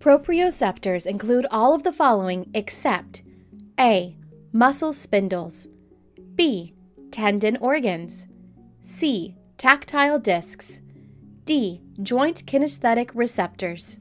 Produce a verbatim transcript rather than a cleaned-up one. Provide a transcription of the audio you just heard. Proprioceptors include all of the following except A. Muscle spindles, B. Tendon organs, C. Tactile discs, D. Joint kinesthetic receptors.